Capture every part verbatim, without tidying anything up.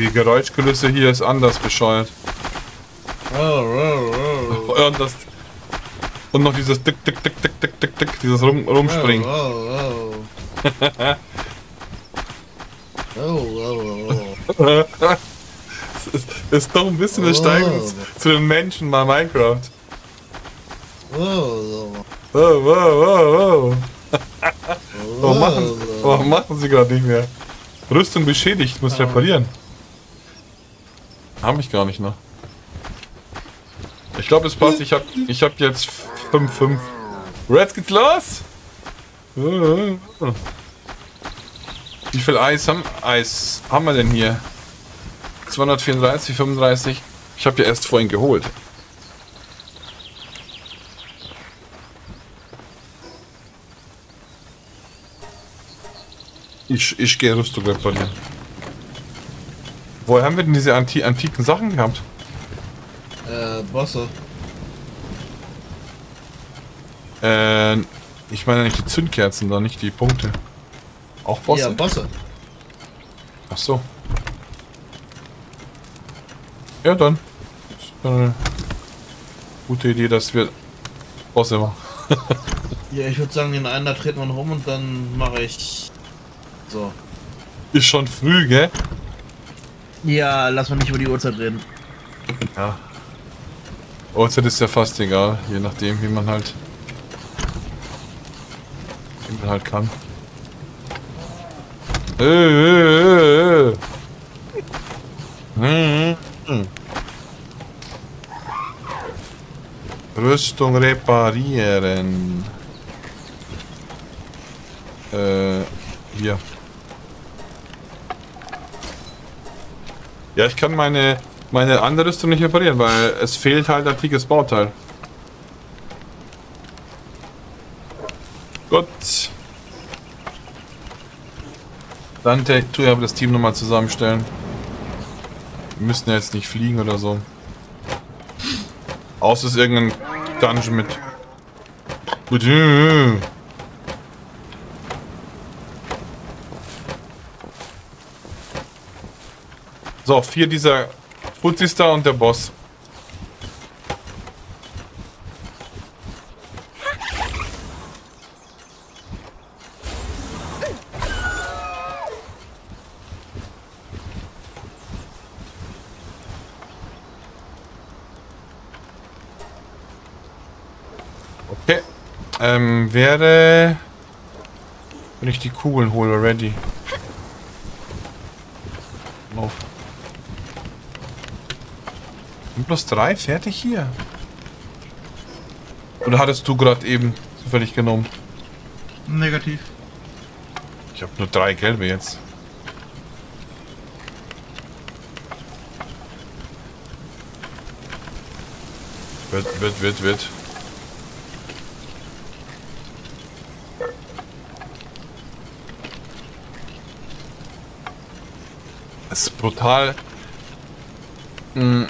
Die Geräuschkulisse hier ist anders bescheuert. Und, das, und noch dieses Tick, Tick, Tick, Tick, Tick, Tick, Tick, dieses Rum, Rumspringen. Es ist, ist doch ein bisschen eine Steigung zu den Menschen bei Minecraft. Warum machen, warum machen sie gerade nicht mehr? Rüstung beschädigt, muss reparieren. Hab ich gar nicht noch. Ich glaube, es passt. Ich hab, ich hab jetzt fünf fünf. Jetzt geht's los! Wie viel Eis haben, Eis haben wir denn hier? zweihundertvierunddreißig, fünfunddreißig. Ich habe ja erst vorhin geholt. Ich, ich gehe Rüstung reparieren. Woher haben wir denn diese anti antiken Sachen gehabt? Äh, Wasser. Äh, ich meine nicht die Zündkerzen, da nicht die Punkte. Auch Wasser? Ja, Wasser. Ach so. Ja, dann. Das ist eine gute Idee, dass wir Wasser machen. Ja, ich würde sagen, den einen da dreht man rum und dann mache ich. So. Ist schon früh, gell? Ja, lass mal nicht über die Uhrzeit reden. Ja. Uhrzeit ist ja fast egal, je nachdem, wie man halt. Wie man halt kann. Äh, äh, äh, äh. Hm. Rüstung reparieren. Äh, hier. Ja, ich kann meine meine andere Rüstung nicht reparieren, weil es fehlt halt ein antikes Bauteil. Gut. Dann tue ich aber das Team nochmal zusammenstellen. Wir müssen ja jetzt nicht fliegen oder so. Außer es ist irgendein Dungeon mit. Gut. So, vier dieser Fuzis da und der Boss. Okay. Ähm, wäre... Wenn ich die Kugeln hole, ready. Lauf. Plus drei, fertig hier. Oder hattest du gerade eben zufällig genommen? Negativ. Ich habe nur drei gelbe jetzt. Wird, wird, wird, wird. Es ist brutal. Hm.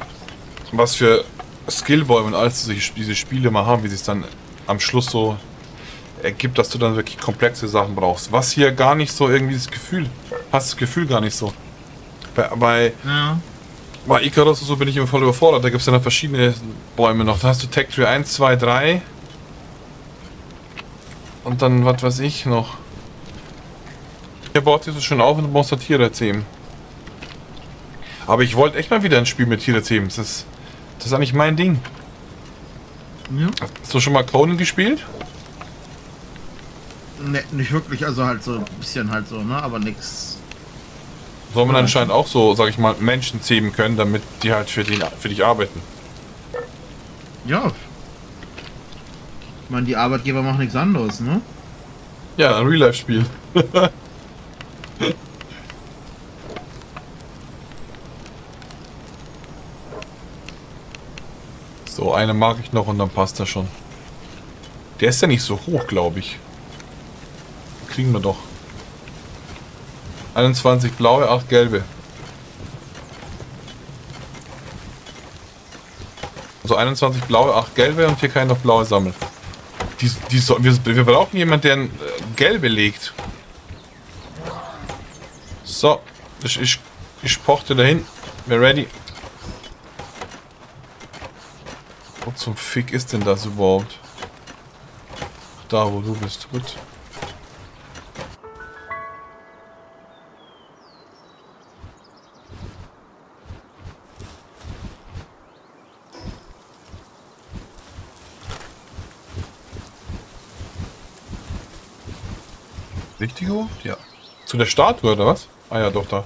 Was für Skillbäume und alles diese Spiele mal haben, wie sie es dann am Schluss so ergibt, dass du dann wirklich komplexe Sachen brauchst. Was hier gar nicht so irgendwie das Gefühl, hast das Gefühl gar nicht so. Bei, bei, ja. bei Icarus und so bin ich immer voll überfordert, da gibt es ja noch verschiedene Bäume noch. Da hast du Tech Tree eins, zwei, drei und dann was weiß ich noch. Hier baut sich so schön auf und du brauchst da Tiere zähmen. Aber ich wollte echt mal wieder ein Spiel mit Tiere zähmen. Das ist Das ist eigentlich mein Ding. Ja. Hast du schon mal Conan gespielt? Ne, nicht wirklich. Also halt so ein bisschen halt so, ne? Aber nix. Soll man anscheinend auch so, sag ich mal, Menschen zähmen können, damit die halt für, den, für dich arbeiten. Ja. Ich meine, die Arbeitgeber machen nichts anderes, ne? Ja, ein Real-Life-Spiel. So, eine mag ich noch und dann passt das schon. Der ist ja nicht so hoch, glaube ich. Kriegen wir doch. einundzwanzig blaue, acht gelbe. Also einundzwanzig blaue, acht gelbe und hier kann ich noch blaue sammeln. Die, die so, wir, wir brauchen jemanden, der ein gelbe legt. So, ich, ich Ich pochte dahin. We're ready. Wo zum Fick ist denn das überhaupt? Da, wo du bist. Gut. Richtig hoch? Ja. Zu der Statue oder was? Ah ja, doch da.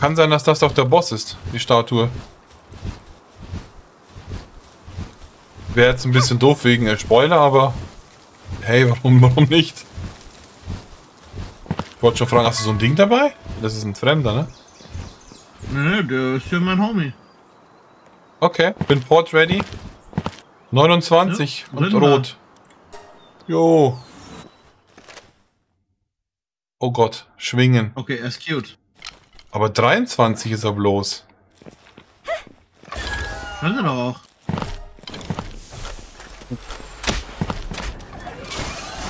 Kann sein, dass das doch der Boss ist, die Statue. Wäre jetzt ein bisschen doof wegen der Spoiler, aber hey, warum, warum nicht? Ich wollte schon fragen, hast du so ein Ding dabei? Das ist ein Fremder, ne? Ne, der ist ja mein Homie. Okay, bin Port ready. neunundzwanzig ja, und rot. Jo. Oh Gott, schwingen. Okay, er ist cute. Aber dreiundzwanzig ist er bloß. Kann er doch auch.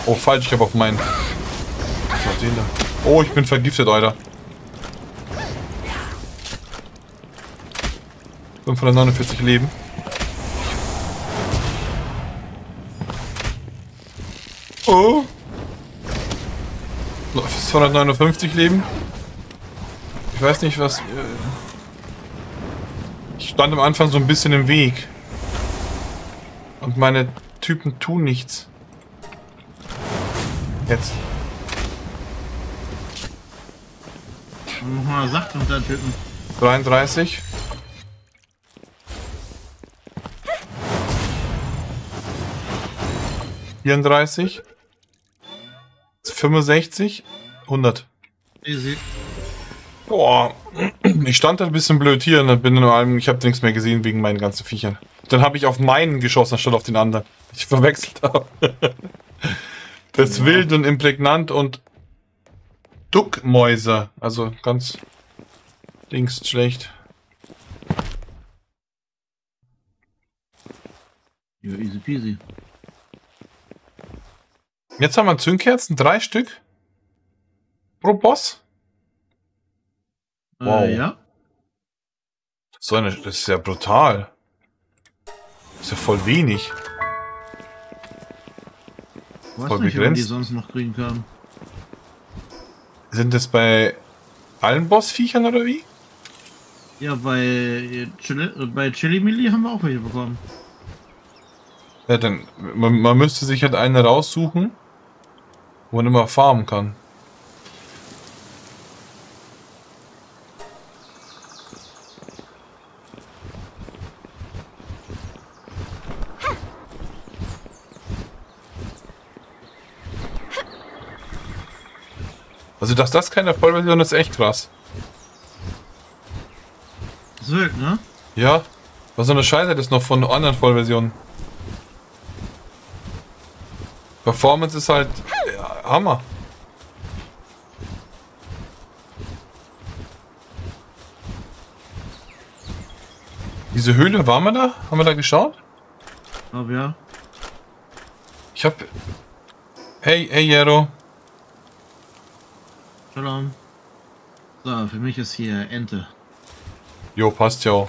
Oh, falsch, ich habe auf meinen. Was macht den da? Oh, ich bin vergiftet, Alter. fünfhundertneunundvierzig Leben. Oh. zweihundertneunundfünfzig Leben. Ich weiß nicht, was... Ich stand am Anfang so ein bisschen im Weg. Und meine Typen tun nichts. Jetzt. Nochmal sacht unter Typen. dreiunddreißig. vierunddreißig. fünfundsechzig, hundert. Easy. Boah, ich stand da ein bisschen blöd hier und dann bin nur allem, ich habe nichts mehr gesehen wegen meinen ganzen Viechern. Dann habe ich auf meinen geschossen anstatt auf den anderen. Ich verwechselt habe. Das ist ja wild und imprägnant und Duckmäuse, also ganz links schlecht. Ja, easy peasy. Jetzt haben wir Zündkerzen, drei Stück pro Boss. Wow. Äh, ja. So eine, das ist ja brutal. Das ist ja voll wenig. Ich weiß voll nicht, begrenzt. Wie die sonst noch kriegen können. Sind das bei allen Bossviechern oder wie? Ja, bei Chili, bei Chili Milli haben wir auch welche bekommen. Ja, dann man, man müsste sich halt eine raussuchen, wo man immer farmen kann. Also dass das keine Vollversion ist, echt krass. Das ist wild, ne? Ja. Was so eine Scheiße das noch von anderen Vollversionen. Performance ist halt ja, Hammer. Diese Höhle, waren wir da? Haben wir da geschaut? Aber ja. Ich hab... Hey, hey Jero. Shalom. So, für mich ist hier Ente. Jo, passt ja auch.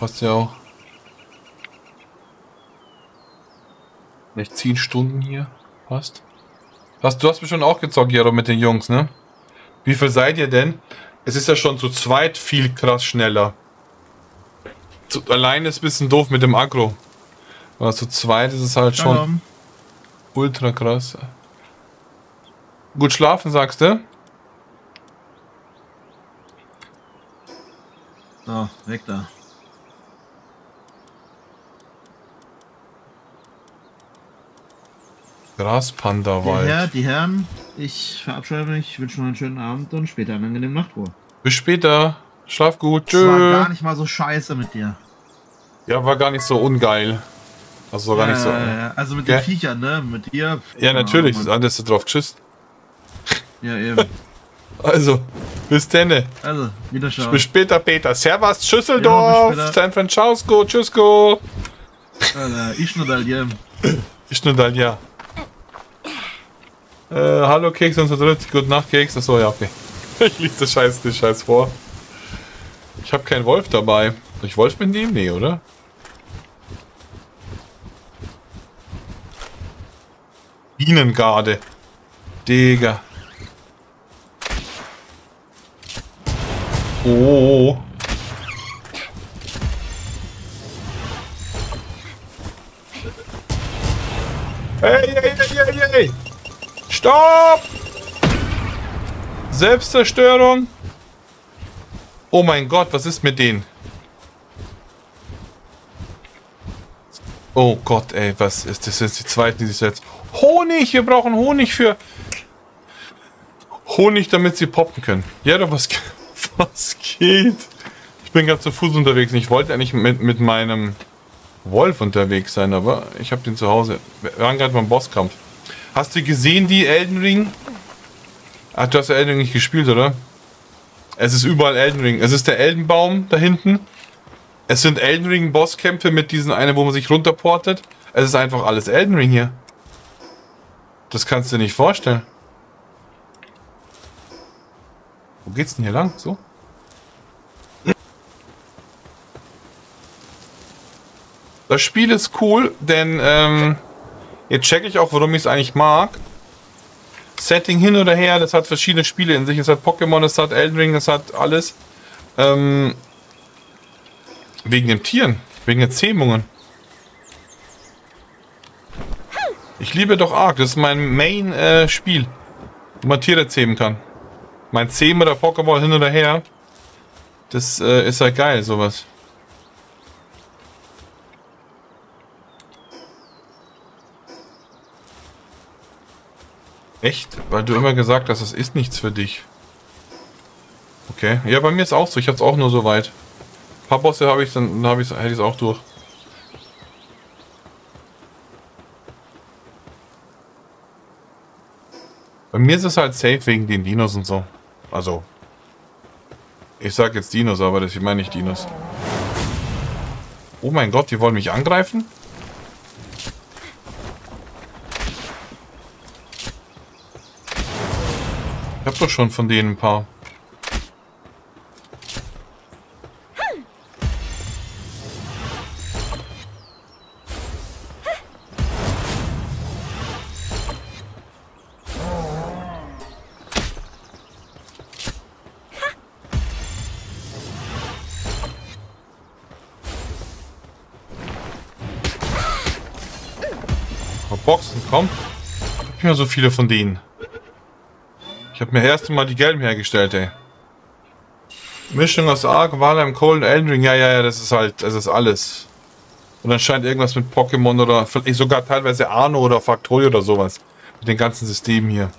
Passt ja auch. Vielleicht zehn Stunden hier. Passt. Passt. Du hast bestimmt auch gezockt, Jero, mit den Jungs, ne? Wie viel seid ihr denn? Es ist ja schon zu zweit viel krass schneller. Zu, alleine ist ein bisschen doof mit dem Aggro. Aber zu zweit ist es halt Shalom. Schon ultra krass. Gut schlafen, sagst du? So, weg da. Graspandawald. Ja, die Herren, ich verabscheue mich, ich wünsche noch einen schönen Abend und später eine angenehme Nachtruhe. Bis später, schlaf gut, tschüss. War gar nicht mal so scheiße mit dir. Ja, war gar nicht so ungeil. Also gar äh, nicht so. Also mit gell? Den Viechern, ne? Mit dir. Ja, natürlich, das andere ist drauf, tschüss. Ja, eben. Also, bis denne. Also, wieder schauen. Bis später, Peter. Servus, Tschüsseldorf, ja, San Francesco, Tschüssko. Ich nur da, ja. Ich nur da, ja. Äh, hallo Keks und so dritt. Gute Nacht Keks. Achso, ja, okay. Ich lese das Scheiß, den Scheiß vor. Ich habe keinen Wolf dabei. Soll ich Wolf mitnehmen? Nee, oder? Bienengarde. Digga. Oh. Hey, hey, hey, hey, hey. Stopp! Selbstzerstörung. Oh mein Gott, was ist mit denen? Oh Gott, ey, was ist das? Das ist die zweite, die sich jetzt... Honig, wir brauchen Honig für... Honig, damit sie poppen können. Ja, doch, was, was geht? Ich bin gerade zu Fuß unterwegs und ich wollte eigentlich mit, mit meinem Wolf unterwegs sein, aber ich habe den zu Hause. Wir waren gerade beim Bosskampf. Hast du gesehen, die Elden Ring? Ach, du hast ja Elden Ring nicht gespielt, oder? Es ist überall Elden Ring. Es ist der Eldenbaum da hinten. Es sind Elden Ring Bosskämpfe mit diesen einen, wo man sich runterportet. Es ist einfach alles Elden Ring hier. Das kannst du dir nicht vorstellen. Wo geht's denn hier lang? So? Das Spiel ist cool, denn ähm, jetzt checke ich auch, warum ich es eigentlich mag. Setting hin oder her, das hat verschiedene Spiele in sich. Es hat Pokémon, es hat Elden Ring, es hat alles. Ähm, wegen den Tieren, wegen den Zähmungen. Ich liebe doch Ark, das ist mein Main-Spiel, äh, wo man Tiere zähmen kann. Mein Zähmen oder Pokémon hin oder her, das äh, ist ja halt geil, sowas. Echt? Weil du immer gesagt hast, das ist nichts für dich. Okay. Ja, bei mir ist auch so. Ich hab's auch nur so weit. Ein paar Bosse habe ich, dann hab ich's, hätte ich es auch durch. Bei mir ist es halt safe wegen den Dinos und so. Also. Ich sag jetzt Dinos, aber das, ich meine nicht Dinos. Oh mein Gott, die wollen mich angreifen? Ich hab doch schon von denen ein paar. Mal boxen, komm. Ich hab nicht mehr so viele von denen. Ich habe mir erst mal die gelben hergestellt, ey. Mischung aus Ark, Valheim, Conan, Elden Ring. Ja, ja, ja, das ist halt, das ist alles. Und dann scheint irgendwas mit Pokémon oder vielleicht sogar teilweise Arno oder Factorio oder sowas. Mit den ganzen Systemen hier.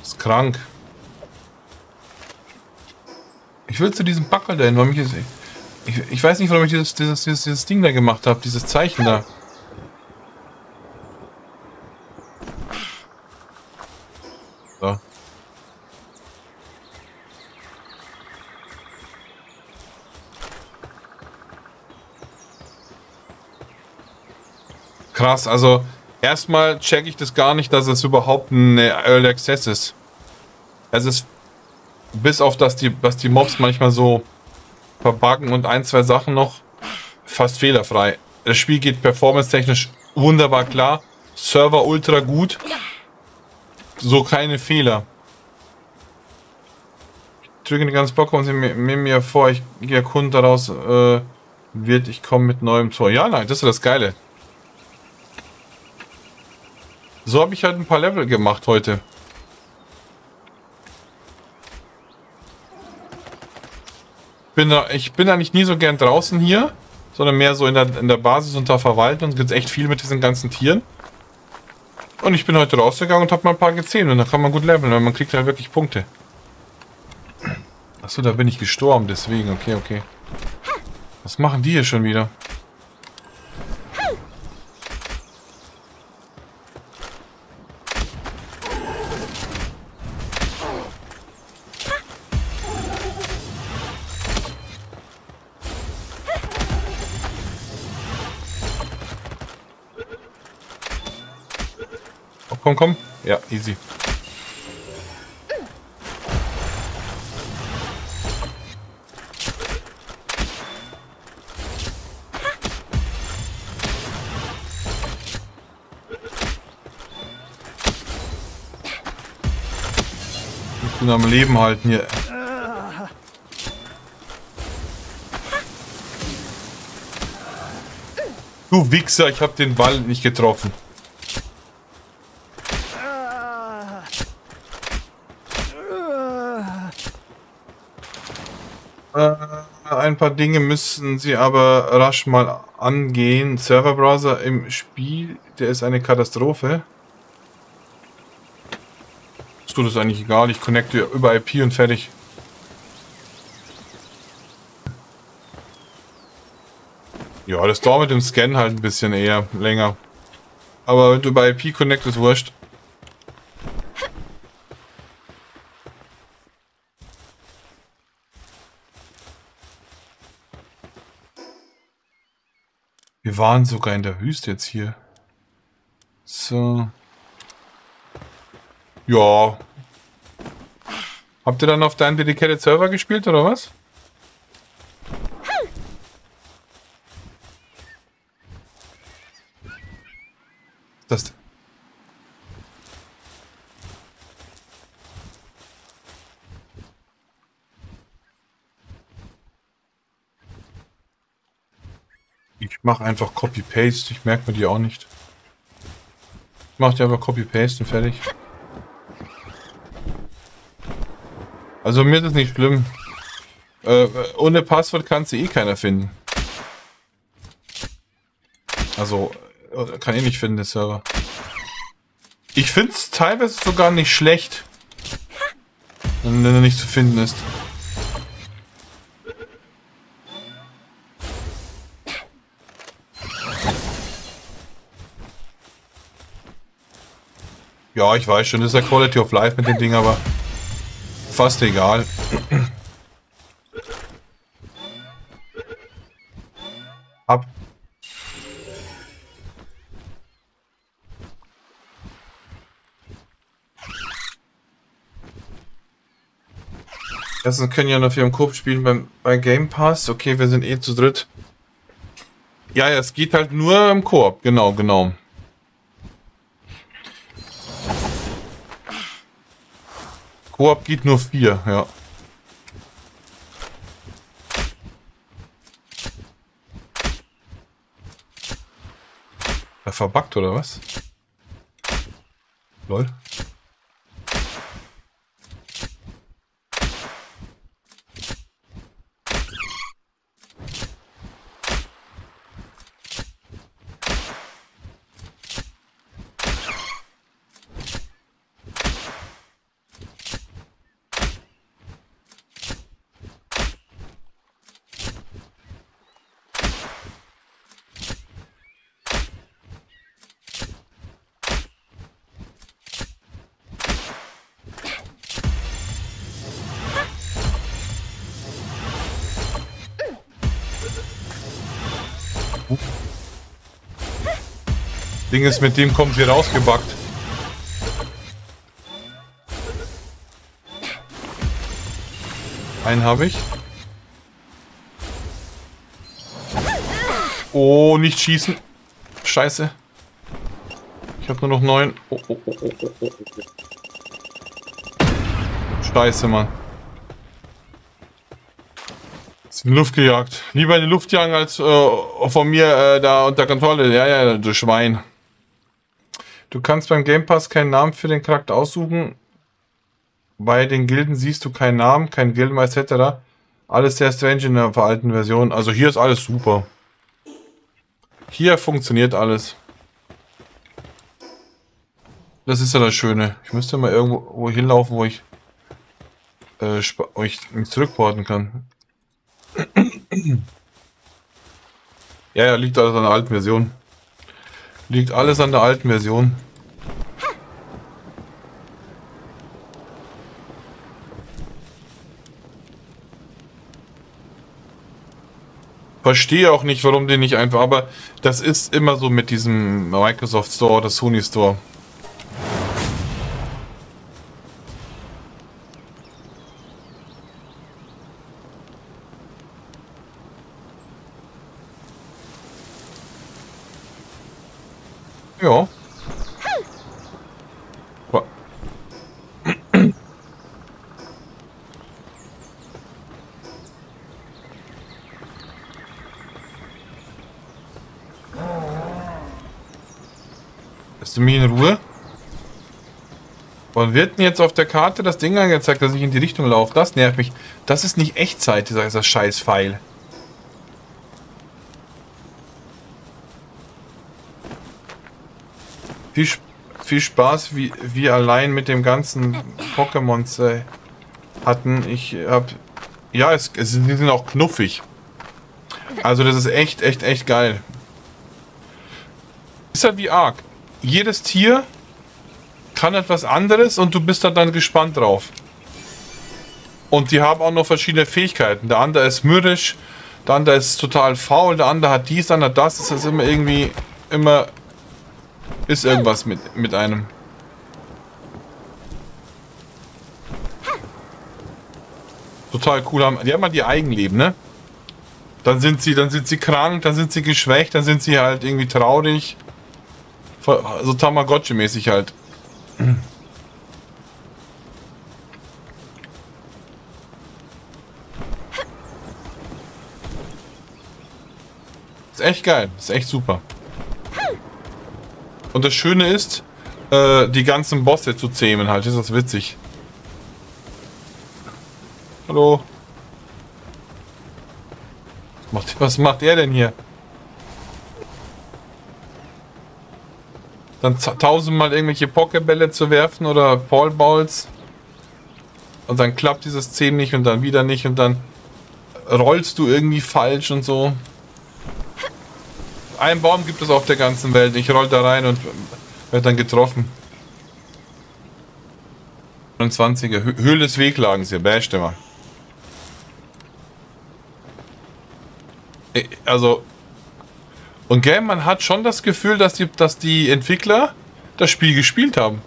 Das ist krank. Ich will zu diesem Backel dahin, weil mich das, ich, ich weiß nicht, warum ich dieses, dieses, dieses, dieses Ding da gemacht habe, dieses Zeichen da. So. Krass, also erstmal checke ich das gar nicht, dass es überhaupt ein Early Access ist. Es ist bis auf dass die, dass die Mobs manchmal so verbuggen und ein, zwei Sachen noch fast fehlerfrei. Das Spiel geht performance-technisch wunderbar klar, Server ultra gut. So keine Fehler. Ich drücke den ganzen Bock und nehme mir vor, ich gehe Kunden daraus äh, wird, ich komme mit neuem Tor. Ja, nein, das ist das Geile. So habe ich halt ein paar Level gemacht heute. Bin da, ich bin eigentlich nie so gern draußen hier, sondern mehr so in der, in der Basis und da verwalten und es gibt echt viel mit diesen ganzen Tieren. Und ich bin heute rausgegangen und habe mal ein paar gezählt und da kann man gut leveln, weil man kriegt halt wirklich Punkte. Achso, da bin ich gestorben, deswegen. Okay, okay. Was machen die hier schon wieder? komm, komm. Ja, easy. Ich bin am Leben halten hier. Du Wichser, ich habe den Ball nicht getroffen. Äh, ein paar Dinge müssen Sie aber rasch mal angehen. Serverbrowser im Spiel, der ist eine Katastrophe. Ist tut es eigentlich egal, ich connecte über I P und fertig. Ja, das dauert mit dem Scan halt ein bisschen eher, länger. Aber wenn du bei I P connectest, wurscht. Wir waren sogar in der Wüste jetzt hier. So. Ja. Habt ihr dann auf deinen dedicated Server gespielt, oder was? Das. Ich mache einfach Copy-Paste, ich merke mir die auch nicht. Ich mache die einfach Copy-Paste und fertig. Also mir ist das nicht schlimm. Äh, ohne Passwort kann sie eh keiner finden. Also... Kann ich nicht finden, der Server. Ich finde es teilweise sogar nicht schlecht, wenn er nicht zu finden ist. Ja, ich weiß schon, das ist ja Quality of Life mit dem Ding, aber fast egal. Ab. Erstens können ja noch vier im Coop spielen beim, bei Game Pass. Okay, wir sind eh zu dritt. Ja, ja, es geht halt nur im Koop. Genau, genau. Koop geht nur vier, ja. Er verbuggt, oder was? Lol. Ding ist, mit dem kommt hier rausgebackt. Einen habe ich. Oh, nicht schießen. Scheiße. Ich habe nur noch neun. Oh, oh, oh, oh, oh, oh. Scheiße, Mann. In die Luft gejagt. Lieber in die Luft jagen als äh, von mir äh, da unter Kontrolle. Ja, ja, du Schwein. Du kannst beim Game Pass keinen Namen für den Charakter aussuchen. Bei den Gilden siehst du keinen Namen, keinen Gildenmeister et cetera. Alles sehr strange in der veralteten Version. Also hier ist alles super. Hier funktioniert alles. Das ist ja das Schöne. Ich müsste mal irgendwo hinlaufen, wo ich äh, wo ich mich zurückporten kann. Ja, ja, liegt alles an der alten Version. Liegt alles an der alten Version. Verstehe auch nicht, warum die nicht einfach, aber das ist immer so mit diesem Microsoft Store oder Sony Store. Ja. Lässt du mich in Ruhe? Und wird denn jetzt auf der Karte das Ding angezeigt, dass ich in die Richtung laufe? Das nervt mich. Das ist nicht Echtzeit, dieser, dieser scheiß Pfeil. Viel, viel Spaß, wie wir allein mit dem ganzen Pokémons äh, hatten. Ich hab... Ja, es, es, die sind auch knuffig. Also das ist echt, echt, echt geil. Ist halt wie Ark. Jedes Tier kann etwas anderes und du bist da dann gespannt drauf. Und die haben auch noch verschiedene Fähigkeiten. Der andere ist mürrisch, der andere ist total faul, der andere hat dies, der andere hat das. Es ist immer irgendwie, immer ist irgendwas mit, mit einem. Total cool haben. Die haben halt ihr Eigenleben, ne? Dann sind sie, dann sind sie krank, dann sind sie geschwächt, dann sind sie halt irgendwie traurig. So also Tamagotchi-mäßig halt. Ist echt geil, ist echt super. Und das Schöne ist, äh, die ganzen Bosse zu zähmen halt, ist das witzig. Hallo. Was macht, was macht er denn hier? Dann tausendmal irgendwelche Pokebälle zu werfen oder Ballballs. Und dann klappt dieses Zähmen nicht und dann wieder nicht und dann rollst du irgendwie falsch und so. Einen Baum gibt es auf der ganzen Welt. Ich roll da rein und werde dann getroffen. neunundzwanziger. Höhle des Wehklagens hier. Bäh, Stimme. Also... Und gell, man hat schon das Gefühl, dass die, dass die Entwickler das Spiel gespielt haben.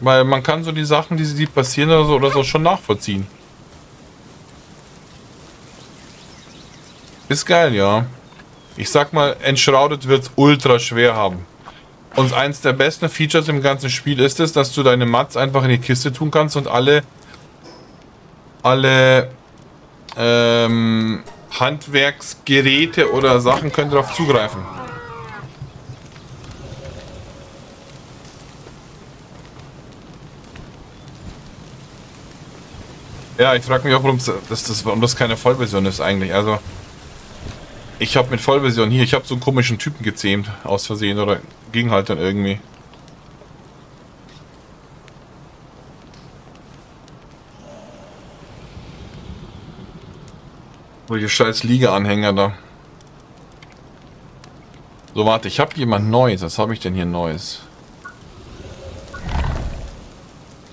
Weil man kann so die Sachen, die, die passieren oder so, oder so schon nachvollziehen. Ist geil, ja. Ich sag mal, entschraudet wird es ultra schwer haben. Und eins der besten Features im ganzen Spiel ist es, dass du deine Mats einfach in die Kiste tun kannst und alle... Alle... Ähm... Handwerksgeräte oder Sachen können darauf zugreifen. Ja, ich frage mich auch, warum das, das, warum das keine Vollversion ist eigentlich. Also, ich habe mit Vollversion hier, ich habe so einen komischen Typen gezähmt, aus Versehen, oder ging halt dann irgendwie. Die scheiß Liga-Anhänger da. So, warte, ich habe jemand Neues. Was habe ich denn hier Neues?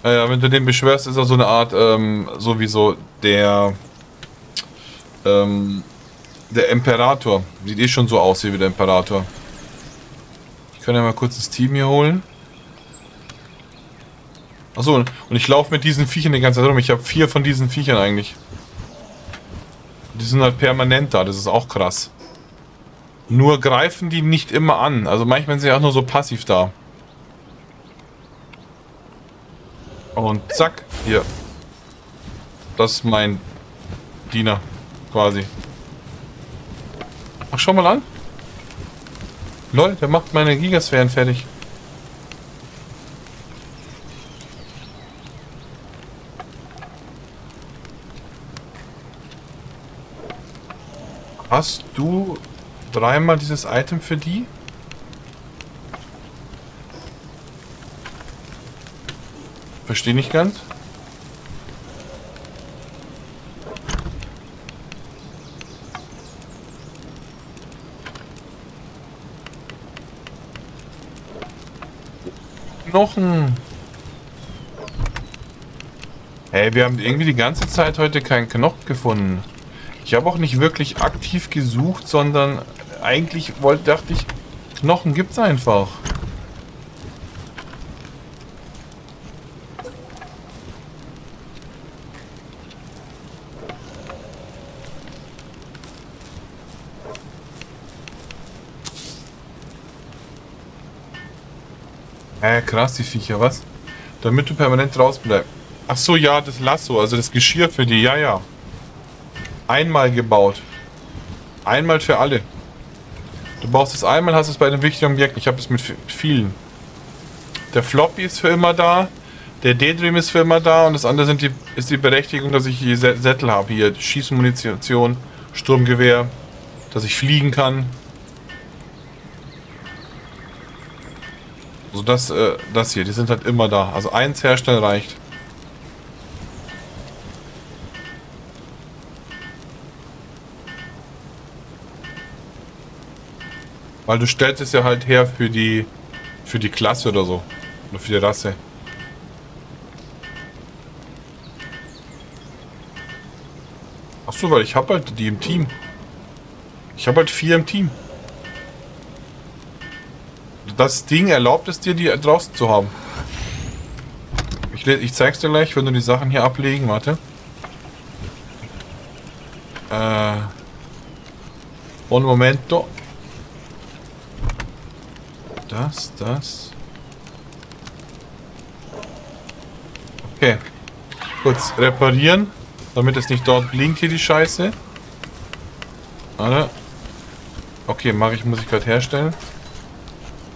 Naja, wenn du den beschwörst, ist er so eine Art, ähm, sowieso der, ähm, der Imperator. Sieht eh schon so aus hier wie der Imperator. Ich kann ja mal kurz das Team hier holen. Achso, und ich laufe mit diesen Viechern die ganze Zeit rum. Ich habe vier von diesen Viechern eigentlich. Die sind halt permanent da, das ist auch krass. Nur greifen die nicht immer an. Also manchmal sind sie auch nur so passiv da. Und zack, hier. Das ist mein Diener, quasi. Ach, schau mal an. Lol, der macht meine Gigasphären fertig. Hast du dreimal dieses Item für die? Verstehe nicht ganz. Knochen. Hey, wir haben irgendwie die ganze Zeit heute keinen Knochen gefunden. Ich habe auch nicht wirklich aktiv gesucht, sondern eigentlich wollte, dachte ich, Knochen gibt's einfach. Hä, krass, die Viecher, was? Damit du permanent draußen bleibst. Ach so, ja, das Lasso, also das Geschirr für die, ja, ja. Einmal gebaut. Einmal für alle. Du brauchst es einmal, hast es bei einem wichtigen Objekt. Ich habe es mit vielen. Der Floppy ist für immer da. Der Daydream ist für immer da. Und das andere sind die, ist die Berechtigung, dass ich hier Sättel habe. Hier Schießmunition, Sturmgewehr. Dass ich fliegen kann. Also das, äh, das hier, die sind halt immer da. Also eins herstellen reicht. Weil du stellst es ja halt her für die für die Klasse oder so. Oder für die Rasse. Achso, weil ich hab halt die im Team. Ich habe halt vier im Team. Das Ding erlaubt es dir, die draußen zu haben. Ich, ich zeig's dir gleich, wenn du die Sachen hier ablegen. Warte. Äh. Un momento. Das, das. Okay. Kurz reparieren, damit es nicht dort blinkt hier die Scheiße. Warte. Okay, mache ich, muss ich gerade herstellen.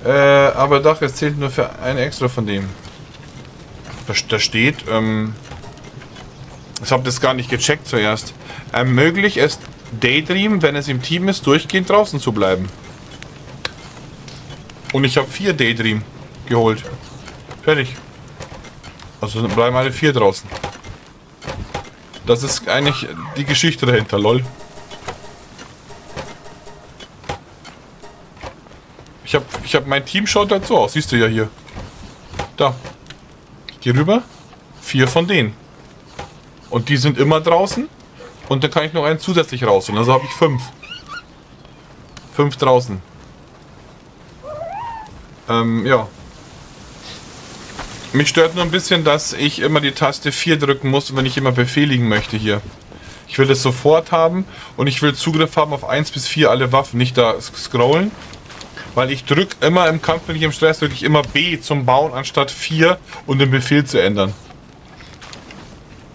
Äh, aber doch, es zählt nur für ein extra von dem. Da, da steht, ähm... ich habe das gar nicht gecheckt zuerst. Ermöglicht es Daydream, wenn es im Team ist, durchgehend draußen zu bleiben. Und ich habe vier Daydream geholt. Fertig. Also bleiben alle vier draußen. Das ist eigentlich die Geschichte dahinter, lol. Ich habe ich hab mein Team, schaut dazu aus. Siehst du ja hier. Da. Ich gehe rüber. Vier von denen. Und die sind immer draußen. Und dann kann ich noch einen zusätzlich rausholen. Also habe ich fünf. Fünf draußen. Ähm, ja. Mich stört nur ein bisschen, dass ich immer die Taste vier drücken muss, wenn ich immer befehligen möchte hier. Ich will das sofort haben. Und ich will Zugriff haben auf eins bis vier alle Waffen. Nicht da scrollen. Weil ich drücke immer im Kampf, wenn ich im Stress, drücke ich immer B zum Bauen anstatt vier und den Befehl zu ändern.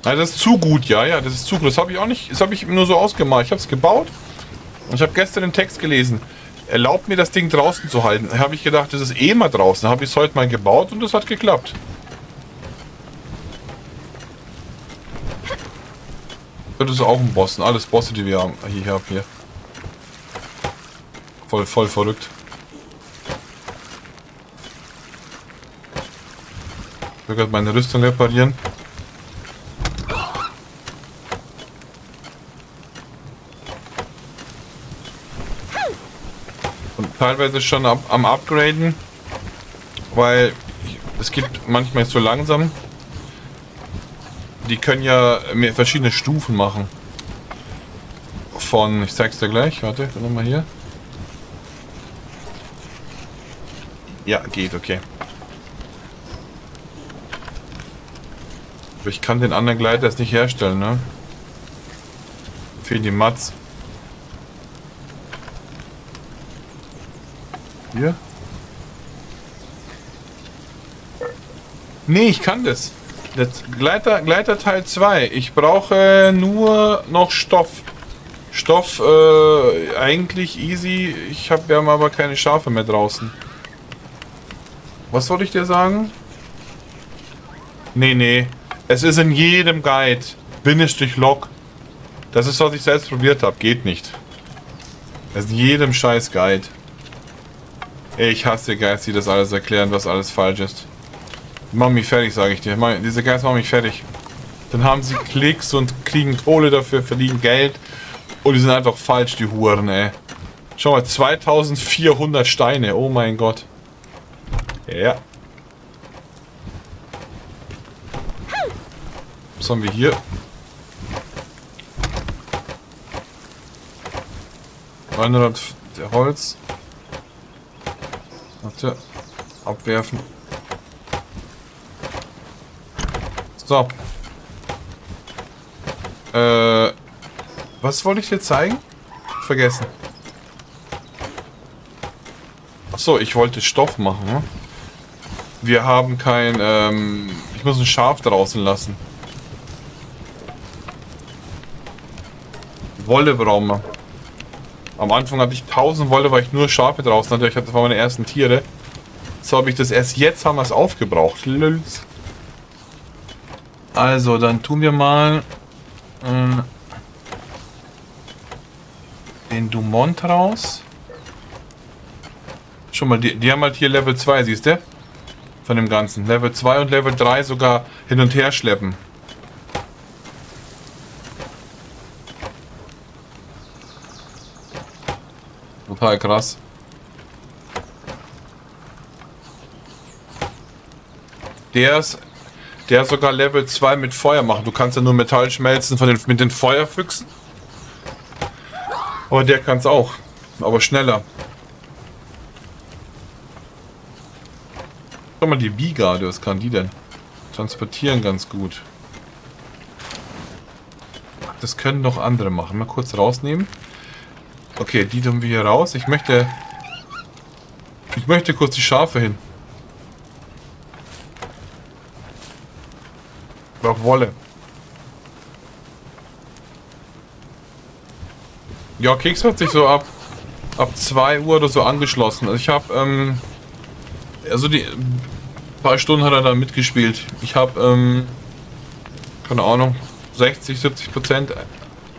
Also das ist zu gut, ja, ja, das ist zu gut. Das habe ich auch nicht, das habe ich nur so ausgemalt. Ich habe es gebaut und ich habe gestern den Text gelesen. Erlaubt mir das Ding draußen zu halten. Da habe ich gedacht, das ist eh mal draußen. Da habe ich es heute mal gebaut und das hat geklappt. Das ist auch ein Bossen. Alles Bosse, die wir haben. Hier haben hier. Voll, voll verrückt. Ich will gerade meine Rüstung reparieren. Und teilweise schon ab, am Upgraden, weil es geht manchmal so langsam. Die können ja mehr verschiedene Stufen machen. Von, ich zeig's dir gleich, warte, nochmal hier. Ja, geht, okay. Ich kann den anderen Gleiter jetzt nicht herstellen, ne? Fehlen die Mats. Hier? Nee, ich kann das. Das Gleiter, Gleiter Teil zwei. Ich brauche nur noch Stoff. Stoff, äh, eigentlich easy. Ich habe ja aber keine Schafe mehr draußen. Was soll ich dir sagen? Nee, nee. Es ist in jedem Guide. Bindestrich Log. Das ist, was ich selbst probiert habe. Geht nicht. Es ist in jedem scheiß Guide. Ich hasse Guides, die das alles erklären, was alles falsch ist. Mach mich fertig, sage ich dir. Diese Guides machen mich fertig. Dann haben sie Klicks und kriegen Kohle dafür, verdienen Geld. Und die sind einfach falsch, die Huren, ey. Schau mal, zweitausendvierhundert Steine. Oh mein Gott. Ja. Was haben wir hier? hundert Holz. Warte. Abwerfen. So. Äh. Was wollte ich dir zeigen? Vergessen. Achso, ich wollte Stoff machen, ne? Wir haben kein, ähm, ich muss ein Schaf draußen lassen. Wolle brauchen wir. Am Anfang hatte ich tausend Wolle, weil ich nur Schafe draußen hatte. Ich hatte das war meine ersten Tiere. So habe ich das erst jetzt, haben wir es aufgebraucht. Lülz. Also, dann tun wir mal äh, den Dumont raus. Schon mal, die, die haben halt hier Level zwei, siehst du? Von dem Ganzen. Level zwei und Level drei sogar hin und her schleppen. Total krass. Der ist, der ist sogar Level zwei mit Feuer machen. Du kannst ja nur Metall schmelzen von den, mit den Feuerfüchsen. Aber der kann es auch. Aber schneller. Schau mal, die B-Garde, was kann die denn? Transportieren ganz gut. Das können noch andere machen. Mal kurz rausnehmen. Okay, die tun wir hier raus. Ich möchte... Ich möchte kurz die Schafe hin. Ich brauche Wolle. Ja, Keks hat sich so ab ab zwei Uhr oder so angeschlossen. Also ich habe... Ähm, also die... Ein paar Stunden hat er da mitgespielt. Ich habe... Ähm, keine Ahnung. sechzig, siebzig Prozent...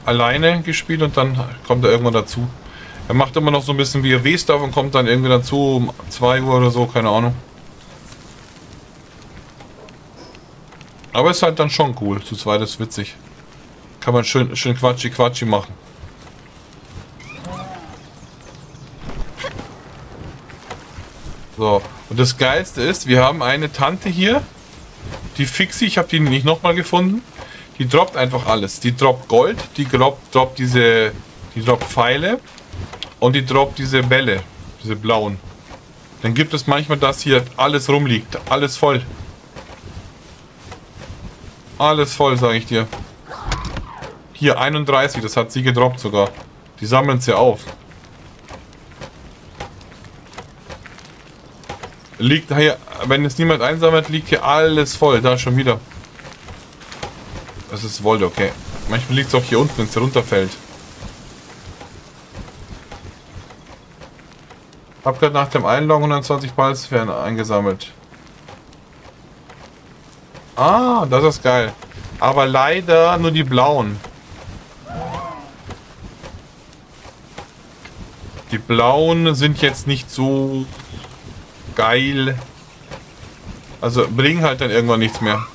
alleine gespielt und dann kommt er irgendwann dazu. Er macht immer noch so ein bisschen WoW-Stuff und kommt dann irgendwie dazu um zwei Uhr oder so, keine Ahnung. Aber ist halt dann schon cool, zu zweit ist witzig. Kann man schön, schön quatschi quatschi machen. So, und das Geilste ist, wir haben eine Tante hier, die Fixi, ich habe die nicht nochmal gefunden. Die droppt einfach alles. Die droppt Gold, die droppt, droppt diese, die droppt Pfeile und die droppt diese Bälle, diese blauen. Dann gibt es manchmal, dass hier alles rumliegt, alles voll. Alles voll, sage ich dir. Hier einunddreißig, das hat sie gedroppt sogar. Die sammeln es ja auf. Liegt hier, wenn es niemand einsammelt, liegt hier alles voll, da schon wieder. Das ist Wolle, okay. Manchmal liegt es auch hier unten, wenn es runterfällt. Hab gerade nach dem Einloggen hundertzwanzig Balzfähren eingesammelt. Ah, das ist geil. Aber leider nur die blauen. Die blauen sind jetzt nicht so geil. Also bringen halt dann irgendwann nichts mehr.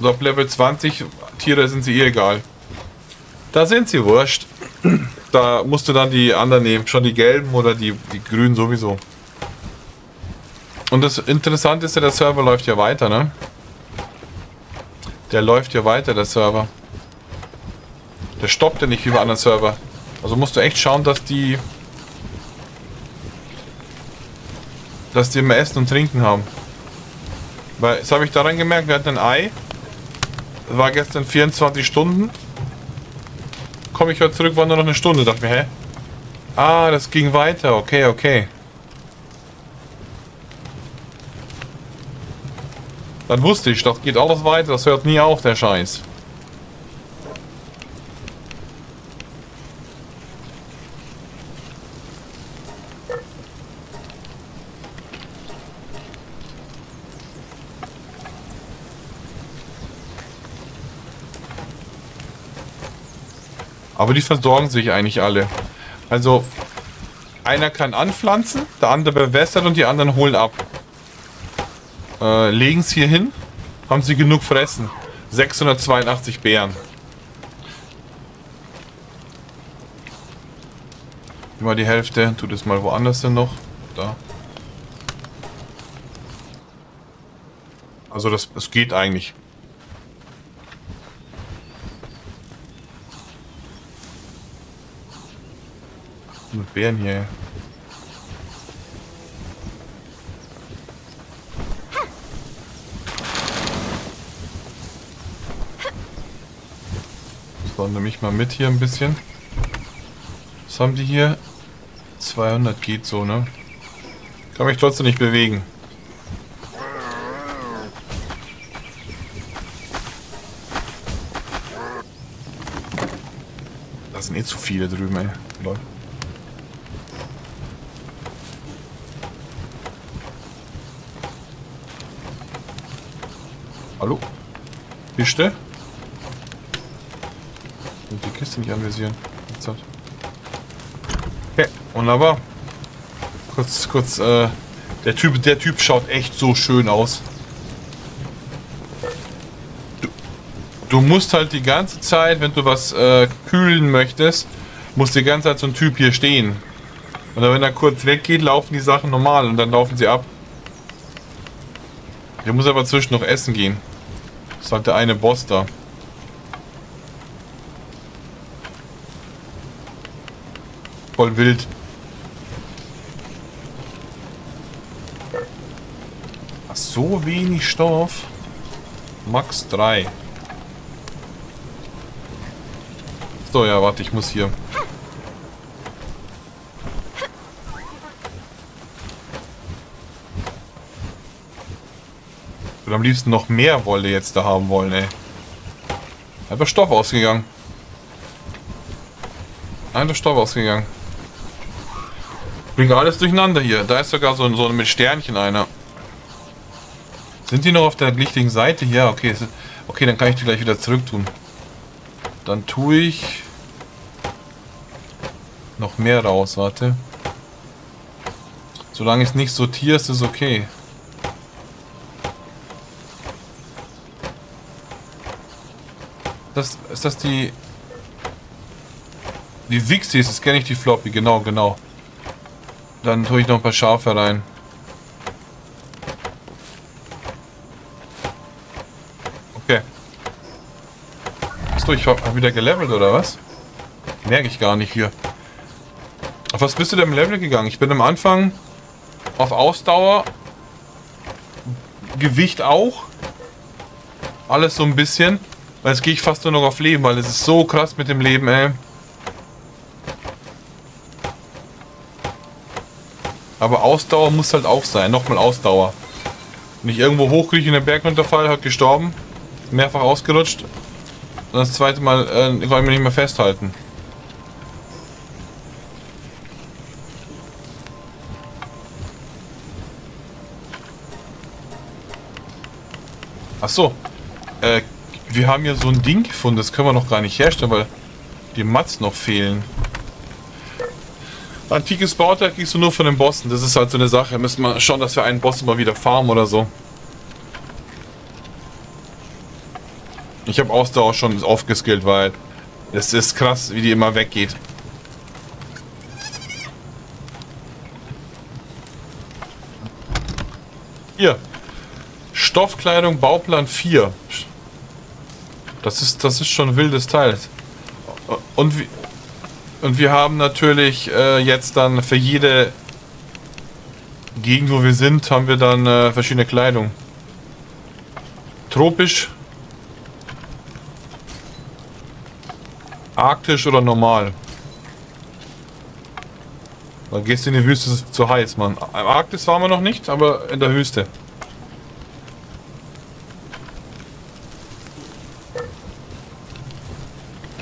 So, auf Level zwanzig Tiere sind sie eh egal. Da sind sie wurscht. Da musst du dann die anderen nehmen. Schon die gelben oder die, die grünen sowieso. Und das Interessante ist ja, der Server läuft ja weiter, ne? Der läuft ja weiter, der Server. Der stoppt ja nicht wie bei anderen Server. Also musst du echt schauen, dass die... dass die immer Essen und Trinken haben. Weil, das habe ich daran gemerkt, wir hatten ein Ei. War gestern vierundzwanzig Stunden. Komme ich heute zurück, war nur noch eine Stunde. Dachte mir, hä? Ah, das ging weiter. Okay, okay. Dann wusste ich, das geht alles weiter. Das hört nie auf, der Scheiß. Aber die versorgen sich eigentlich alle. Also, einer kann anpflanzen, der andere bewässert und die anderen holen ab. Äh, legen es hier hin, haben sie genug fressen. sechshundertzweiundachtzig Beeren. Immer die Hälfte, tut es mal woanders hin noch. Da. Also, das, das geht eigentlich. Mit Bären hier. So, nehme ich mal mit hier ein bisschen. Was haben die hier? zweihundert geht so, ne? Kann mich trotzdem nicht bewegen. Da sind eh zu viele drüben, ey. Lol. Hallo? Bist du? Ich will die Kiste nicht anvisieren. Okay, wunderbar. Kurz, kurz, äh, der Typ, der Typ schaut echt so schön aus. Du, du musst halt die ganze Zeit, wenn du was äh, kühlen möchtest, musst die ganze Zeit so ein Typ hier stehen. Und dann, wenn er kurz weggeht, laufen die Sachen normal und dann laufen sie ab. Der muss aber zwischen noch essen gehen. Das ist halt der eine Boss da. Voll wild. So wenig Stoff. Max drei. So, ja, warte, ich muss hier. Ich würde am liebsten noch mehr Wolle jetzt da haben wollen, ey. Einfach Stoff ausgegangen. Einfach Stoff ausgegangen. Bringt alles durcheinander hier. Da ist sogar so ein, so ein mit Sternchen einer. Sind die noch auf der richtigen Seite? Ja, okay. Okay, dann kann ich die gleich wieder zurück tun. Dann tue ich noch mehr raus, warte. Solange ich es nicht sortiere, ist es okay. Das, ist das die... Die Fixis, das kenne ich, die Floppy, genau, genau. Dann tue ich noch ein paar Schafe rein. Ich hab wieder gelevelt oder was? Merke ich gar nicht hier. Auf was bist du denn im Level gegangen? Ich bin am Anfang auf Ausdauer, Gewicht auch, alles so ein bisschen. Weil jetzt gehe ich fast nur noch auf Leben, weil es ist so krass mit dem Leben, ey. Aber Ausdauer muss halt auch sein. Nochmal Ausdauer. Wenn ich irgendwo hochkrieche in den Berg runterfall, halt gestorben, mehrfach ausgerutscht. Und das zweite Mal äh, kann ich mich nicht mehr festhalten. Achso. Äh, wir haben hier so ein Ding gefunden, das können wir noch gar nicht herstellen, weil die Mats noch fehlen. Antikes Bauteil kriegst du nur von den Bossen, das ist halt so eine Sache. Wir müssen mal schauen, dass wir einen Boss mal wieder farmen oder so. Ich habe Ausdauer schon aufgeskillt, weil es ist krass, wie die immer weggeht. Hier. Stoffkleidung, Bauplan vier. Das ist, das ist schon ein wildes Teil. Und, und wir haben natürlich äh, jetzt dann für jede Gegend, wo wir sind, haben wir dann äh, verschiedene Kleidung. Tropisch. Arktisch oder normal? Dann gehst du in die Wüste, ist es zu heiß, Mann. Im Arktis waren wir noch nicht, aber in der Wüste.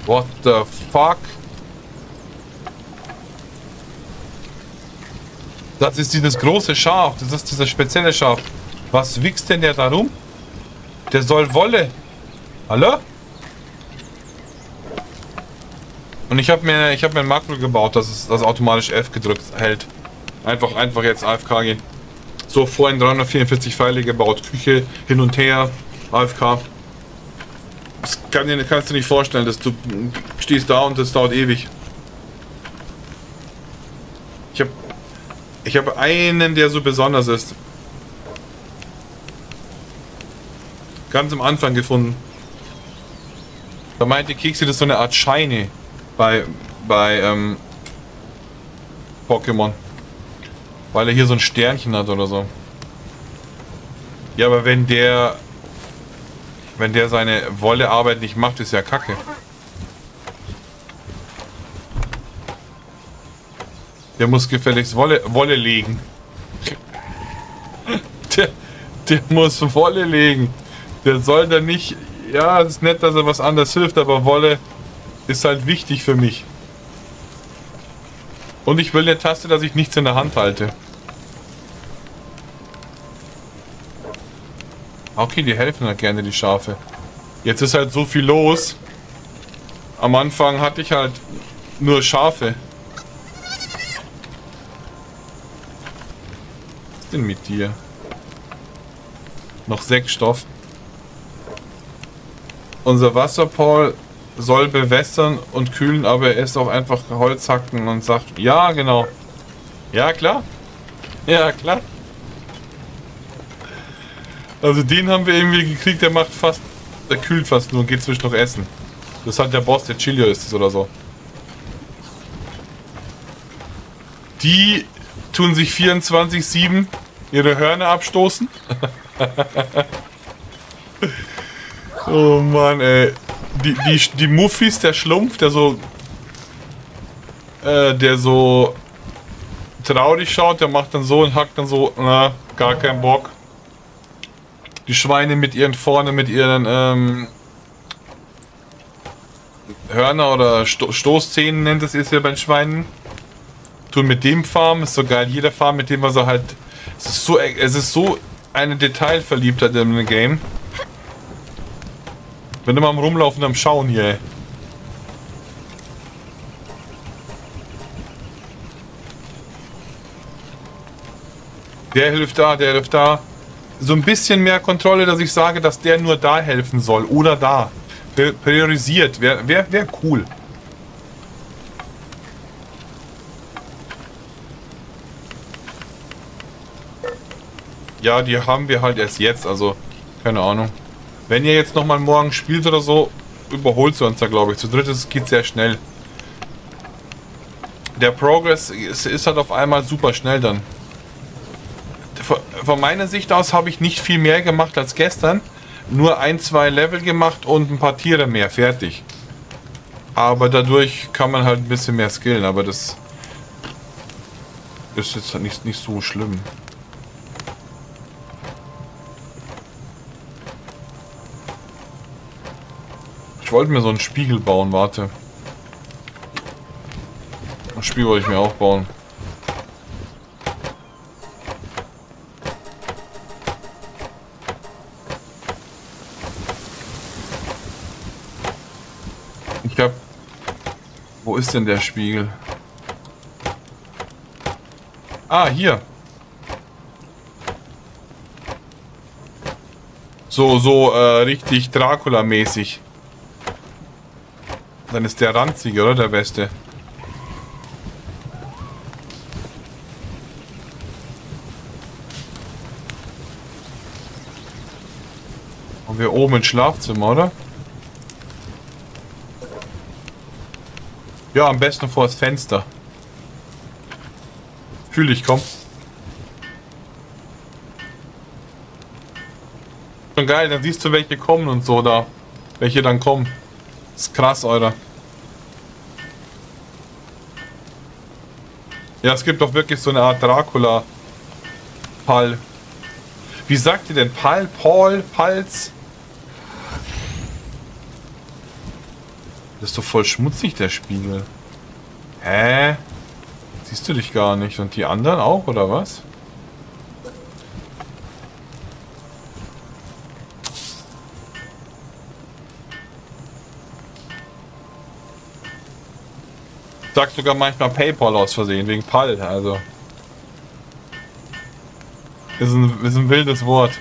What the fuck? Das ist dieses große Schaf, das ist dieses spezielle Schaf. Was wichst denn der da rum? Der soll Wolle. Hallo? Und ich habe mir, ich hab mir ein Makro gebaut, dass es das automatisch F gedrückt hält. Einfach, einfach jetzt A F K gehen. So, vorhin dreihundertvierundvierzig Pfeile gebaut. Küche, hin und her, A F K. Das kann, kannst du dir nicht vorstellen, dass du stehst da und das dauert ewig. Ich habe ich hab einen, der so besonders ist. Ganz am Anfang gefunden. Da meinte Kekse, das ist so eine Art Scheine. Bei, bei ähm, Pokémon. Weil er hier so ein Sternchen hat oder so. Ja, aber wenn der... Wenn der seine Wollearbeit nicht macht, ist ja kacke. Der muss gefälligst Wolle, Wolle legen. Der, der muss Wolle legen. Der soll da nicht... Ja, es ist nett, dass er was anderes hilft, aber Wolle... ist halt wichtig für mich. Und ich will eine Taste, dass ich nichts in der Hand halte. Okay, die helfen halt gerne, die Schafe. Jetzt ist halt so viel los. Am Anfang hatte ich halt nur Schafe. Was ist denn mit dir? Noch sechs Stoff. Unser Wasserpaul soll bewässern und kühlen, aber er isst auch einfach Holz hacken und sagt, ja, genau. Ja, klar. Ja, klar. Also den haben wir irgendwie gekriegt, der macht fast, der kühlt fast nur und geht zwischendurch noch essen. Das hat der Boss, der Chilio ist es oder so. Die tun sich vierundzwanzig sieben ihre Hörner abstoßen. Oh Mann, ey. Die, die, die Muffis, der Schlumpf, der so äh, der so traurig schaut, der macht dann so und hackt dann so, na, gar keinen Bock. Die Schweine mit ihren vorne, mit ihren ähm, Hörner oder Sto Stoßzähnen nennt es ist ja bei den Schweinen. Tun mit dem Farm, ist so geil, jeder Farm mit dem, was er halt. Es ist so, es ist so eine Detailverliebtheit im Game. Bin immer am Rumlaufen, am Schauen hier, ey. Der hilft da, der hilft da. So ein bisschen mehr Kontrolle, dass ich sage, dass der nur da helfen soll. Oder da. Priorisiert. Wäre wär, wär cool. Ja, die haben wir halt erst jetzt. Also, keine Ahnung. Wenn ihr jetzt nochmal morgen spielt oder so, überholt sie uns da, glaube ich. Zu dritt geht es sehr schnell. Der Progress ist, ist halt auf einmal super schnell dann. Von, von meiner Sicht aus habe ich nicht viel mehr gemacht als gestern. Nur ein, zwei Level gemacht und ein paar Tiere mehr. Fertig. Aber dadurch kann man halt ein bisschen mehr skillen. Aber das ist jetzt nicht, nicht so schlimm. Ich wollte mir so einen Spiegel bauen, warte. Ein Spiegel wollte ich mir auch bauen. Ich hab... Wo ist denn der Spiegel? Ah, hier. So, so, äh, richtig Dracula-mäßig. Dann ist der ranzige, oder? Der beste. Und wir oben ins Schlafzimmer, oder? Ja, am besten vor das Fenster. Fühl ich, komm. Schon geil, dann siehst du, welche kommen und so da. Welche dann kommen. Ist krass, Alter. Ja, es gibt doch wirklich so eine Art Dracula. Pal. Wie sagt ihr denn? Pal, Paul, Pals? Das ist doch voll schmutzig, der Spiegel. Hä? Siehst du dich gar nicht? Und die anderen auch, oder was? Sag sogar manchmal PayPal aus Versehen, wegen Pal, also. Ist ein, ist ein wildes Wort.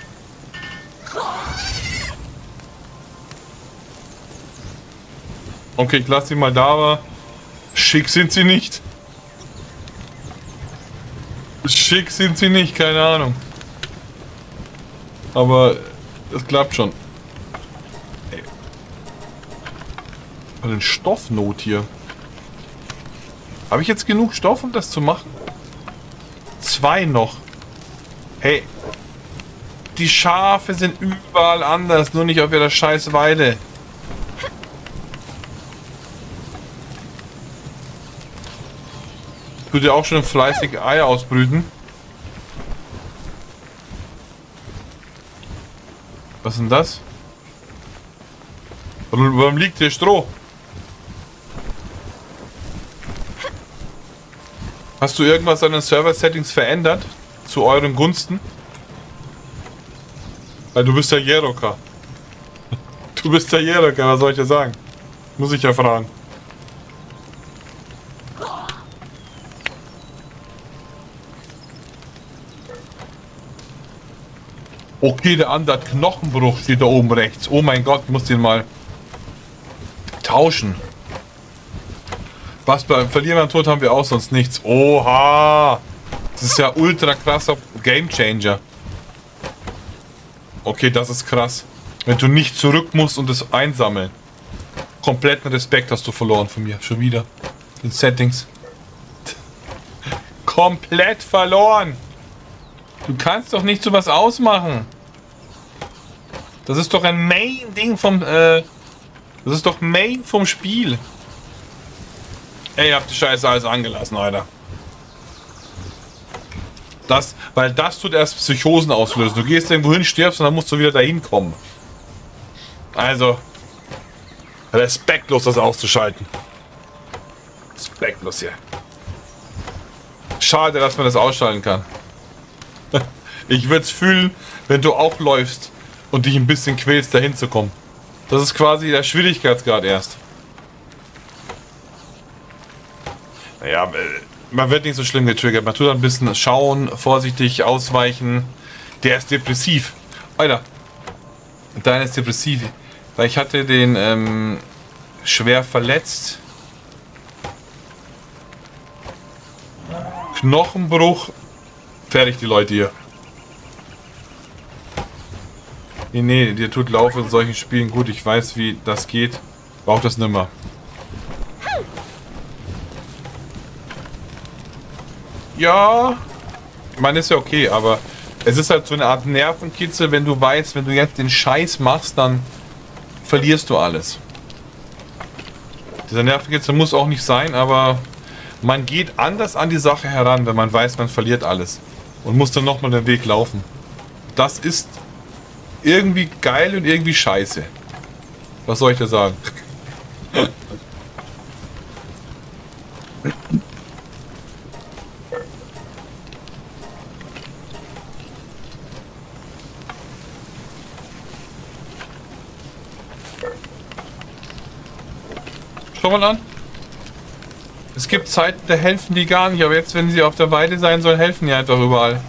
Okay, ich lasse sie mal da, aber schick sind sie nicht. Schick sind sie nicht, keine Ahnung. Aber es klappt schon. Ey. Was denn Stoffnot hier? Habe ich jetzt genug Stoff, um das zu machen? Zwei noch. Hey. Die Schafe sind überall anders, nur nicht auf ihrer scheiß Weide. Tut ihr auch schon fleißig Eier ausbrüten? Was ist denn das? Warum liegt hier Stroh? Hast du irgendwas an den Server-Settings verändert? Zu euren Gunsten? Weil du bist ja Jeroka. Du bist ja Jeroka, was soll ich dir sagen? Muss ich ja fragen. Okay, der andere Knochenbruch steht da oben rechts. Oh mein Gott, ich muss den mal tauschen. Was bei Verlieren an Tod haben wir auch sonst nichts. Oha! Das ist ja ultra krasser Gamechanger. Okay, das ist krass. Wenn du nicht zurück musst und es einsammeln. Kompletten Respekt hast du verloren von mir. Schon wieder. In Settings. Komplett verloren! Du kannst doch nicht so was ausmachen. Das ist doch ein Main-Ding vom... Äh, das ist doch Main vom Spiel. Ey, ihr habt die Scheiße alles angelassen, Alter. Das, weil das tut erst Psychosen auslösen. Du gehst irgendwo hin, stirbst und dann musst du wieder dahin kommen. Also, respektlos das auszuschalten. Respektlos hier. Schade, dass man das ausschalten kann. Ich würde es fühlen, wenn du auch läufst und dich ein bisschen quälst, dahin zu kommen. Das ist quasi der Schwierigkeitsgrad erst. Naja, man wird nicht so schlimm getriggert. Man tut ein bisschen schauen, vorsichtig ausweichen. Der ist depressiv. Alter, deiner ist depressiv. Weil ich hatte den ähm, schwer verletzt. Knochenbruch. Fertig die Leute hier. Nee, nee, dir tut Lauf in solchen Spielen gut. Ich weiß, wie das geht. Braucht das nimmer. Ja, ich meine, ist ja okay, aber es ist halt so eine Art Nervenkitzel, wenn du weißt, wenn du jetzt den Scheiß machst, dann verlierst du alles. Dieser Nervenkitzel muss auch nicht sein, aber man geht anders an die Sache heran, wenn man weiß, man verliert alles. Und muss dann nochmal den Weg laufen. Das ist... irgendwie geil und irgendwie scheiße. Was soll ich da sagen? Schau mal an. Es gibt Zeiten, da helfen die gar nicht. Aber jetzt, wenn sie auf der Weide sein sollen, helfen die einfach überall.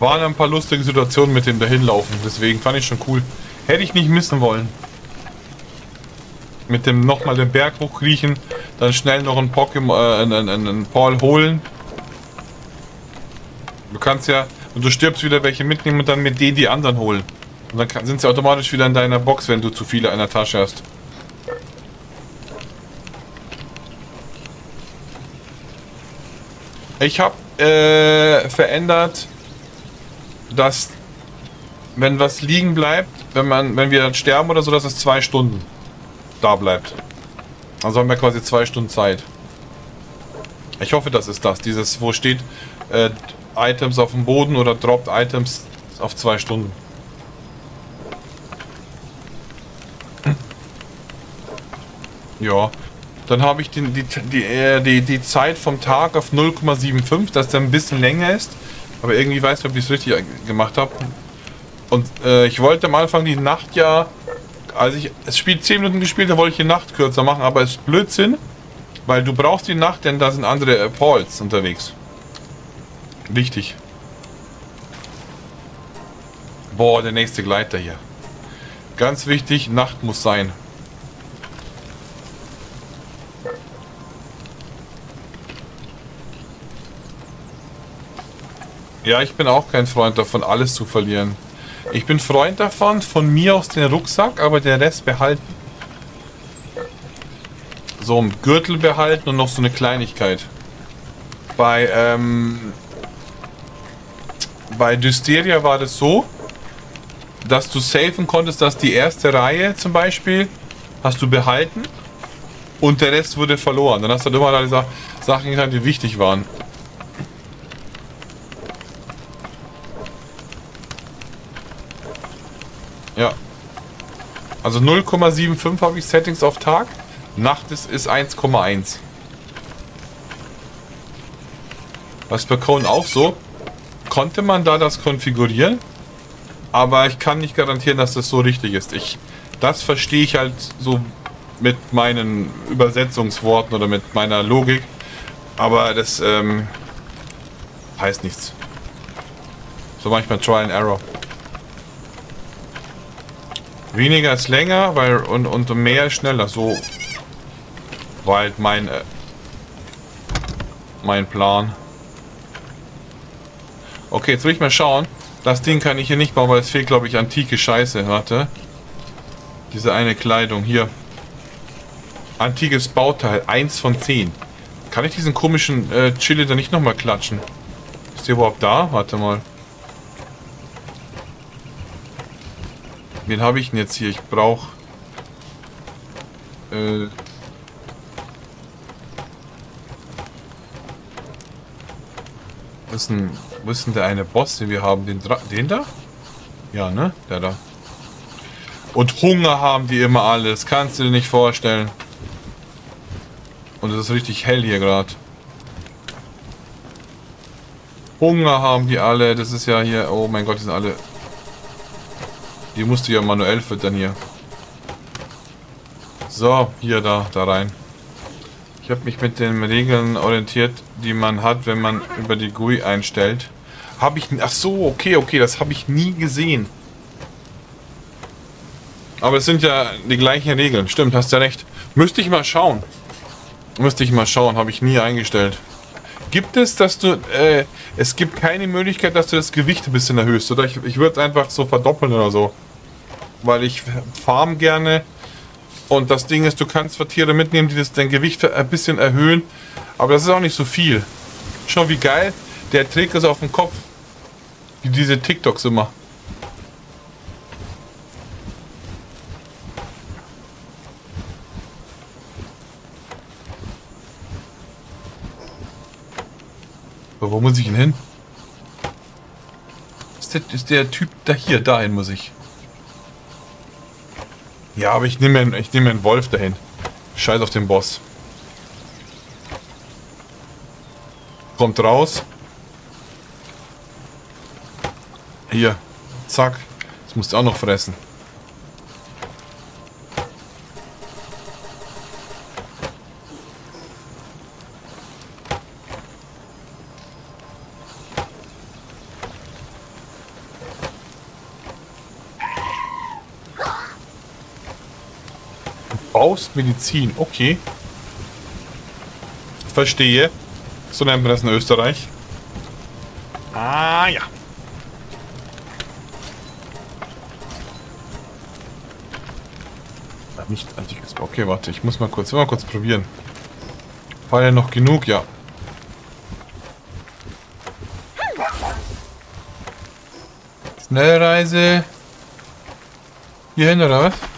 Waren ein paar lustige Situationen mit dem dahinlaufen, deswegen fand ich schon cool. Hätte ich nicht missen wollen. Mit dem nochmal den Berg hochkriechen, dann schnell noch einen Pokémon, äh, einen, einen Paul holen. Du kannst ja, und du stirbst wieder welche mitnehmen und dann mit denen die anderen holen. Und dann kann, sind sie automatisch wieder in deiner Box, wenn du zu viele in der Tasche hast. Ich habe äh, verändert... dass, wenn was liegen bleibt, wenn man, wenn wir dann sterben oder so, dass es zwei Stunden da bleibt. Also haben wir quasi zwei Stunden Zeit. Ich hoffe, das ist das. Dieses, wo steht, äh, Items auf dem Boden oder droppt Items auf zwei Stunden. Ja. Dann habe ich die, die, die, äh, die, die Zeit vom Tag auf null Komma fünfundsiebzig, dass der ein bisschen länger ist. Aber irgendwie weiß ich nicht, ob ich es richtig gemacht habe. Und äh, ich wollte am Anfang die Nacht ja... Als ich das Spiel zehn Minuten gespielt habe, wollte ich die Nacht kürzer machen. Aber es ist Blödsinn, weil du brauchst die Nacht, denn da sind andere äh, Pauls unterwegs. Wichtig. Boah, der nächste Gleiter hier. Ganz wichtig, Nacht muss sein. Ja, ich bin auch kein Freund davon, alles zu verlieren. Ich bin Freund davon, von mir aus den Rucksack, aber den Rest behalten. So einen Gürtel behalten und noch so eine Kleinigkeit. Bei, ähm... bei Dysteria war das so, dass du safen konntest, dass die erste Reihe zum Beispiel hast du behalten und der Rest wurde verloren. Dann hast du halt immer alle Sachen getan, die wichtig waren. Ja, Also null Komma fünfundsiebzig habe ich Settings auf Tag. Nacht ist, ist eins Komma eins. Was bei Conan auch so. Konnte man da das konfigurieren? Aber ich kann nicht garantieren, dass das so richtig ist. Ich, das verstehe ich halt so mit meinen Übersetzungsworten oder mit meiner Logik. Aber das ähm, heißt nichts. So manchmal Try and Error. Weniger ist länger, weil und, und mehr ist schneller. So war halt mein, äh, mein Plan. Okay, jetzt will ich mal schauen. Das Ding kann ich hier nicht bauen, weil es fehlt, glaube ich, antike Scheiße. Warte. Diese eine Kleidung hier. Antikes Bauteil. eins von zehn. Kann ich diesen komischen äh, Chili da nicht nochmal klatschen? Ist der überhaupt da? Warte mal. Wen habe ich denn jetzt hier? Ich brauche... Äh... Wo ist denn, wo ist denn der eine Boss, den wir haben? Den, den da? Ja, ne? Der da. Und Hunger haben die immer alles. Kannst du dir nicht vorstellen. Und es ist richtig hell hier gerade. Hunger haben die alle. Das ist ja hier... Oh mein Gott, die sind alle... Die musst du ja manuell füttern hier. So, hier, da, da rein. Ich habe mich mit den Regeln orientiert, die man hat, wenn man über die G U I einstellt. Habe ich... Ach so, okay, okay, das habe ich nie gesehen. Aber es sind ja die gleichen Regeln. Stimmt, hast ja recht. Müsste ich mal schauen. Müsste ich mal schauen, habe ich nie eingestellt. Gibt es, dass du... Äh, es gibt keine Möglichkeit, dass du das Gewicht ein bisschen erhöhst, oder? Ich, ich würde es einfach so verdoppeln oder so. Weil ich farm gerne. Und das Ding ist, du kannst Tiere mitnehmen, die das, dein Gewicht ein bisschen erhöhen. Aber das ist auch nicht so viel. Schau, wie geil. Der trägt es auf dem Kopf. Wie diese TikToks immer. Aber wo muss ich denn hin? Ist der, ist der Typ da hier? Dahin muss ich. Ja, aber ich nehme ich nehme einen Wolf dahin. Scheiß auf den Boss. Kommt raus. Hier. Zack. Das musst du auch noch fressen. Medizin, okay. Verstehe. So nennt man das in Österreich. Ah, ja. Nicht antikes. Okay, warte, ich muss mal kurz, mal kurz probieren. War ja noch genug, ja. Schnellreise. Hier hin, oder was?